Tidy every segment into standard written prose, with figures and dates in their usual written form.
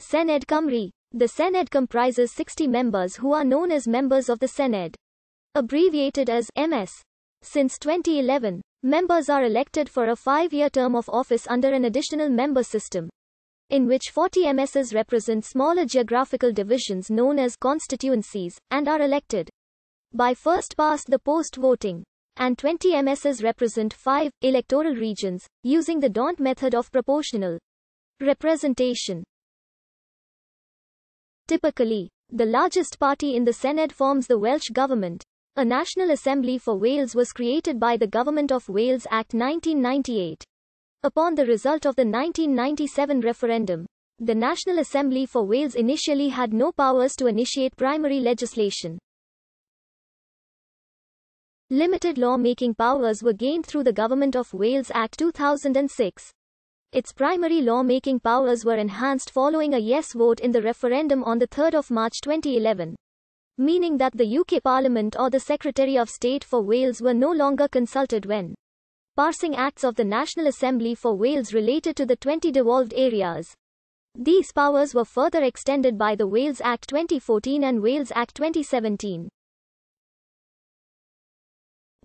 Senedd Cymru. The Senedd comprises 60 members who are known as members of the Senedd, abbreviated as MS. Since 2011, members are elected for a 5-year term of office under an additional member system, in which 40 MSs represent smaller geographical divisions known as constituencies, and are elected by first-past-the-post voting, and 20 MSs represent 5 electoral regions, using the D'Hondt method of proportional representation. Typically, the largest party in the Senedd forms the Welsh Government. A National Assembly for Wales was created by the Government of Wales Act 1998. Upon the result of the 1997 referendum, the National Assembly for Wales initially had no powers to initiate primary legislation. Limited law-making powers were gained through the Government of Wales Act 2006. Its primary law-making powers were enhanced following a yes vote in the referendum on 3 March 2011, meaning that the UK Parliament or the Secretary of State for Wales were no longer consulted when passing acts of the National Assembly for Wales related to the 20 devolved areas. These powers were further extended by the Wales Act 2014 and Wales Act 2017.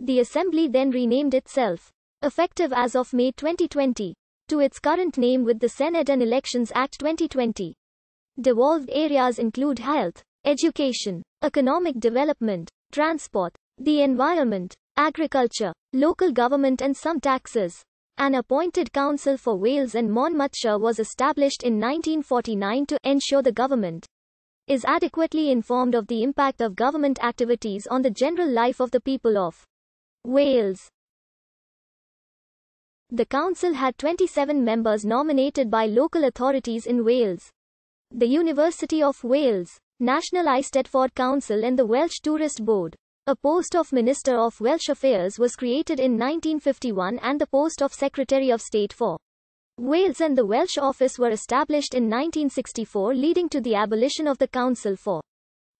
The Assembly then renamed itself, effective as of May 2020, to its current name with the Senate and Elections Act 2020. Devolved areas include health, education, economic development, transport, the environment, agriculture, local government and some taxes. An appointed council for Wales and Monmouthshire was established in 1949 to ensure the government is adequately informed of the impact of government activities on the general life of the people of Wales. The council had 27 members nominated by local authorities in Wales, the University of Wales, National Eisteddfod Council and the Welsh Tourist Board. A post of Minister of Welsh Affairs was created in 1951 and the post of Secretary of State for Wales and the Welsh Office were established in 1964, leading to the abolition of the Council for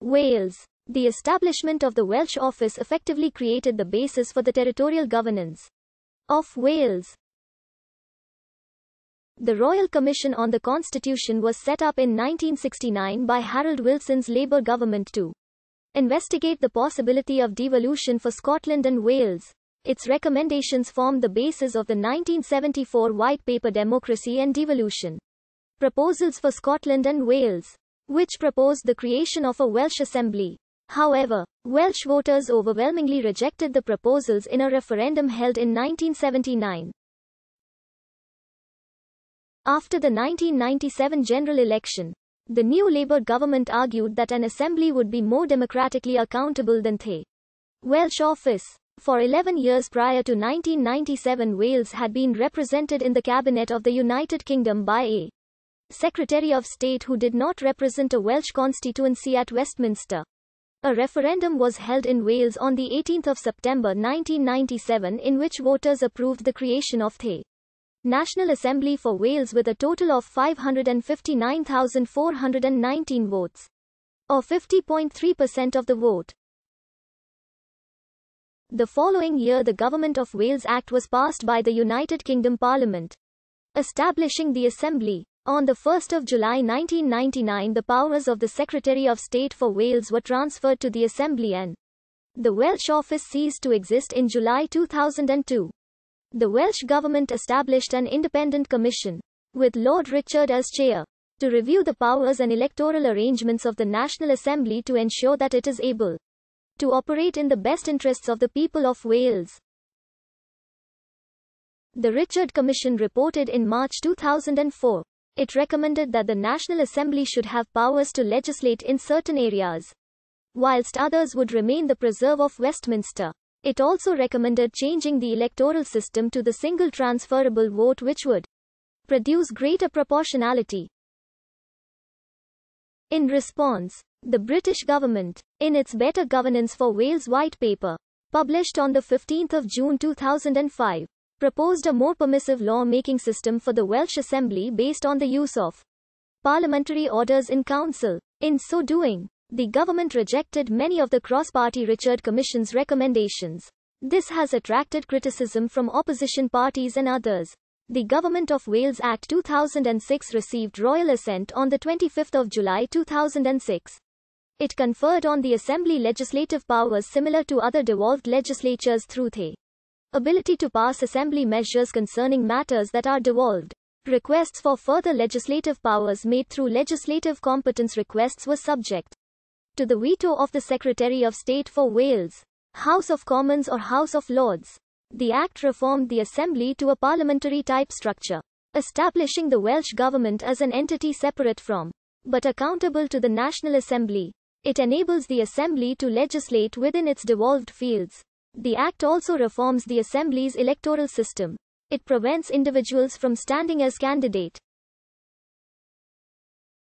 Wales. The establishment of the Welsh Office effectively created the basis for the territorial governance of Wales. The Royal Commission on the Constitution was set up in 1969 by Harold Wilson's Labour government to investigate the possibility of devolution for Scotland and Wales. Its recommendations formed the basis of the 1974 White Paper Democracy and Devolution Proposals for Scotland and Wales, which proposed the creation of a Welsh Assembly. However, Welsh voters overwhelmingly rejected the proposals in a referendum held in 1979. After the 1997 general election, the new Labour government argued that an assembly would be more democratically accountable than the Welsh office. For 11 years prior to 1997, Wales had been represented in the cabinet of the United Kingdom by a Secretary of State who did not represent a Welsh constituency at Westminster. A referendum was held in Wales on 18 September 1997 in which voters approved the creation of the National Assembly for Wales with a total of 559,419 votes, or 50.3% of the vote. The following year the Government of Wales Act was passed by the United Kingdom Parliament, establishing the Assembly. On 1 July 1999 the powers of the Secretary of State for Wales were transferred to the Assembly and the Welsh Office ceased to exist in July 2002. The Welsh Government established an independent commission, with Lord Richard as chair, to review the powers and electoral arrangements of the National Assembly to ensure that it is able to operate in the best interests of the people of Wales. The Richard Commission reported in March 2004. It recommended that the National Assembly should have powers to legislate in certain areas, whilst others would remain the preserve of Westminster. It also recommended changing the electoral system to the single transferable vote, which would produce greater proportionality. In response, the British government, in its Better Governance for Wales White Paper, published on 15 June 2005, proposed a more permissive law-making system for the Welsh Assembly based on the use of parliamentary orders in council. In so doing, the government rejected many of the cross-party Richard Commission's recommendations. This has attracted criticism from opposition parties and others, The Government of Wales Act 2006 received royal assent on 25 July 2006. It conferred on the Assembly legislative powers similar to other devolved legislatures through the ability to pass Assembly measures concerning matters that are devolved. Requests for further legislative powers made through legislative competence requests were subject to the veto of the Secretary of State for Wales, House of Commons or House of Lords. The Act reformed the Assembly to a parliamentary-type structure, establishing the Welsh Government as an entity separate from, but accountable to the National Assembly. It enables the Assembly to legislate within its devolved fields. The Act also reforms the Assembly's electoral system. It prevents individuals from standing as candidate.